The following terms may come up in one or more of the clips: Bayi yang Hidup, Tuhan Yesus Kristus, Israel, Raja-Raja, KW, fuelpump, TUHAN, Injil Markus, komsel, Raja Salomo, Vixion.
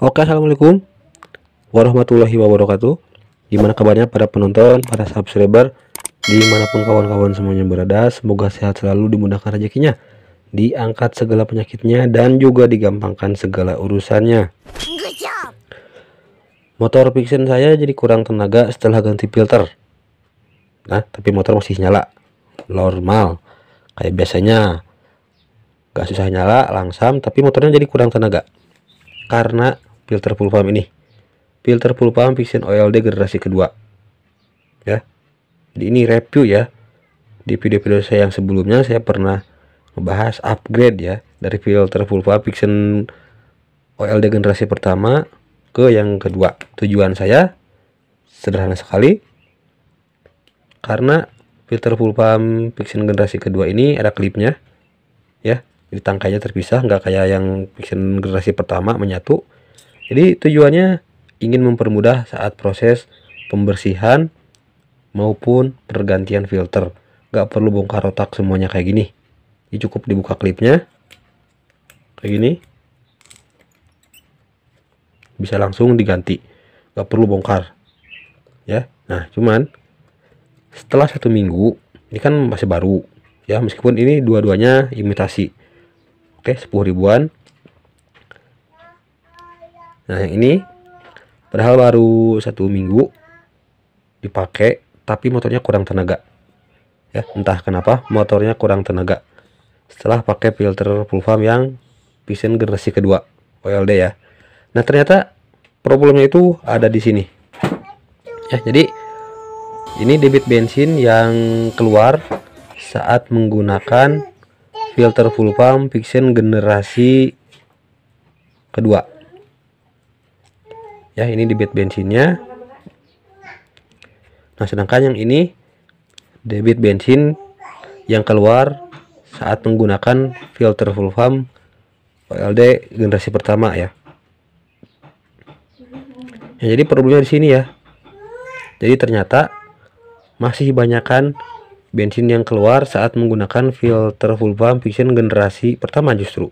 Oke, assalamualaikum warahmatullahi wabarakatuh. Gimana kabarnya para penonton, para subscriber, dimanapun kawan-kawan semuanya berada. Semoga sehat selalu, dimudahkan rezekinya, diangkat segala penyakitnya, dan juga digampangkan segala urusannya. Motor Vixion saya jadi kurang tenaga setelah ganti filter. Nah, tapi motor masih nyala normal kayak biasanya, gak susah nyala, langsam. Tapi motornya jadi kurang tenaga karena filter full pump ini, filter full pump Vixion OLD generasi kedua ya. Ini review ya, di video-video saya yang sebelumnya saya pernah membahas upgrade ya, dari filter full pump Vixion OLD generasi pertama ke yang kedua. Tujuan saya sederhana sekali, karena filter full pump Vixion generasi kedua ini ada klipnya ya, jadi tangkainya terpisah, nggak kayak yang Vixion generasi pertama menyatu. Jadi tujuannya ingin mempermudah saat proses pembersihan maupun pergantian filter, nggak perlu bongkar otak semuanya kayak gini. Ini cukup dibuka klipnya kayak gini, bisa langsung diganti, nggak perlu bongkar ya. Nah, cuman setelah 1 minggu, ini kan masih baru ya, meskipun ini dua-duanya imitasi. Oke, 10 ribuan. Nah, yang ini padahal baru 1 minggu dipakai, tapi motornya kurang tenaga ya, entah kenapa motornya kurang tenaga setelah pakai filter full pump yang Vixion generasi kedua OLD ya. Nah, ternyata problemnya itu ada di sini ya. Jadi ini debit bensin yang keluar saat menggunakan filter full pump Vixion generasi kedua ya, ini debit bensinnya. Nah, sedangkan yang ini debit bensin yang keluar saat menggunakan filter full pump OLD generasi pertama ya. Ya, jadi problemnya di sini ya. Jadi ternyata masih banyakkan bensin yang keluar saat menggunakan filter full pump Vixion generasi pertama justru,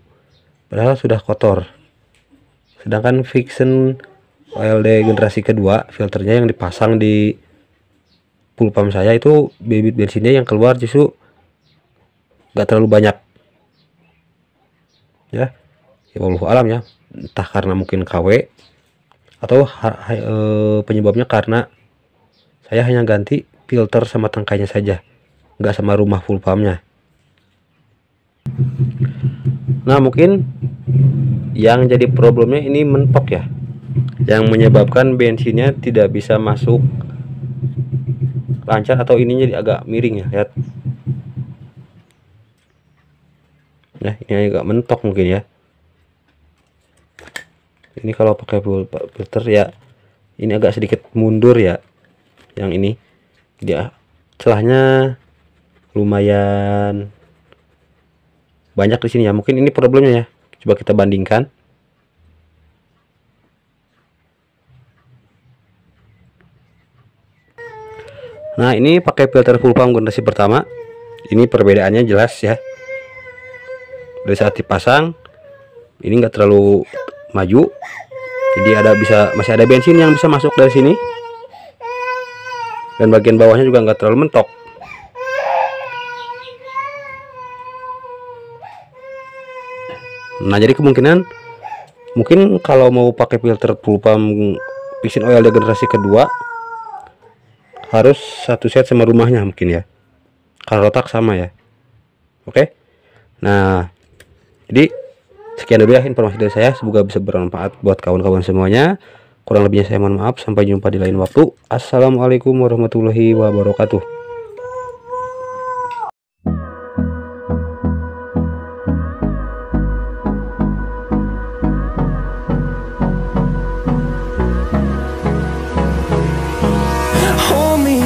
padahal sudah kotor. Sedangkan Vixion OLD generasi kedua, filternya yang dipasang di full pump saya itu, debit bensinnya yang keluar justru nggak terlalu banyak ya. Ya wallahu alam ya, entah karena mungkin KW atau penyebabnya karena saya hanya ganti filter sama tangkainya saja, nggak sama rumah full pumpnya. Nah, mungkin yang jadi problemnya ini mentok ya, yang menyebabkan bensinnya tidak bisa masuk lancar, atau ininya agak miring ya, lihat. Nah, ini agak mentok mungkin ya. Ini kalau pakai filter ya, ini agak sedikit mundur ya, yang ini dia celahnya lumayan banyak di sini ya. Mungkin ini problemnya ya. Coba kita bandingkan. Nah, ini pakai filter full pump generasi pertama. Ini perbedaannya jelas ya. Dari saat dipasang ini enggak terlalu maju. Jadi ada masih ada bensin yang bisa masuk dari sini. Dan bagian bawahnya juga nggak terlalu mentok. Nah, jadi kemungkinan mungkin kalau mau pakai filter full pump Vixion OLD generasi kedua harus satu set sama rumahnya mungkin ya, karena rotak sama ya. Oke. Nah, jadi sekian dulu ya informasi dari saya, semoga bisa bermanfaat buat kawan-kawan semuanya. Kurang lebihnya saya mohon maaf, sampai jumpa di lain waktu. Assalamualaikum warahmatullahi wabarakatuh. Hold me